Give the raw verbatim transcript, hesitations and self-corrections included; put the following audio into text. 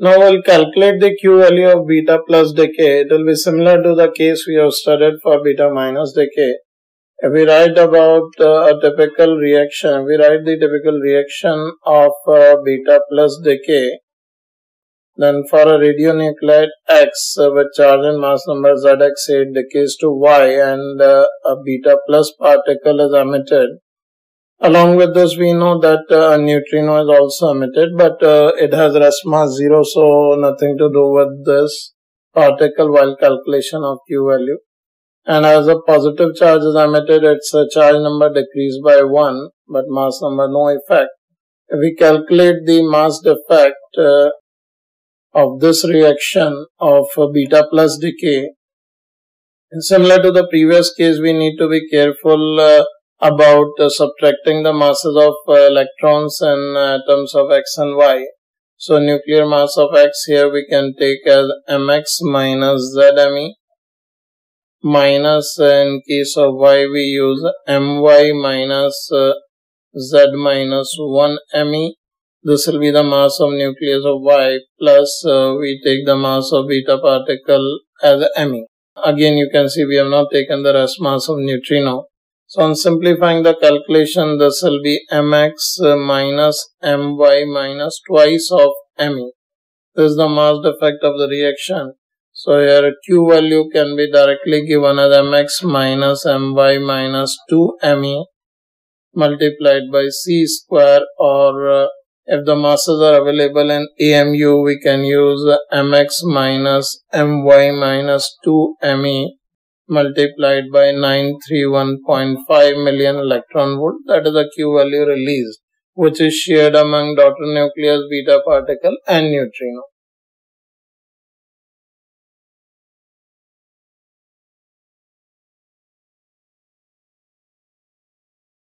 Now we'll calculate the Q value of beta plus decay. It will be similar to the case we have studied for beta minus decay. If we write about uh, a typical reaction, we write the typical reaction of uh, beta plus decay. Then for a radionuclide X uh, with charge and mass number Z X, it decays to Y and uh, a beta plus particle is emitted. Along with this, we know that uh, a neutrino is also emitted, but uh, it has rest mass zero, so nothing to do with this particle while calculation of Q value. And as a positive charge is emitted, its a charge number decreased by one, but mass number no effect. If we calculate the mass defect uh, of this reaction of beta plus decay, and similar to the previous case, we need to be careful uh, about uh, subtracting the masses of uh, electrons in uh, terms of X and Y. So nuclear mass of X here we can take as M X minus Z M E, minus uh, in case of Y we use M Y minus uh, Z minus one M E. This will be the mass of nucleus of Y, plus uh, we take the mass of beta particle as M E. Again, you can see we have not taken the rest mass of neutrino. So on simplifying the calculation, this will be M X minus M Y minus twice of M E. This is the mass defect of the reaction. So here Q value can be directly given as M X minus M Y minus two M E multiplied by C square, or uh, if the masses are available in A M U, we can use M X minus M Y minus two M E multiplied by nine hundred thirty-one point five million electron volt. That is the Q value released, which is shared among daughter nucleus, beta particle and neutrino.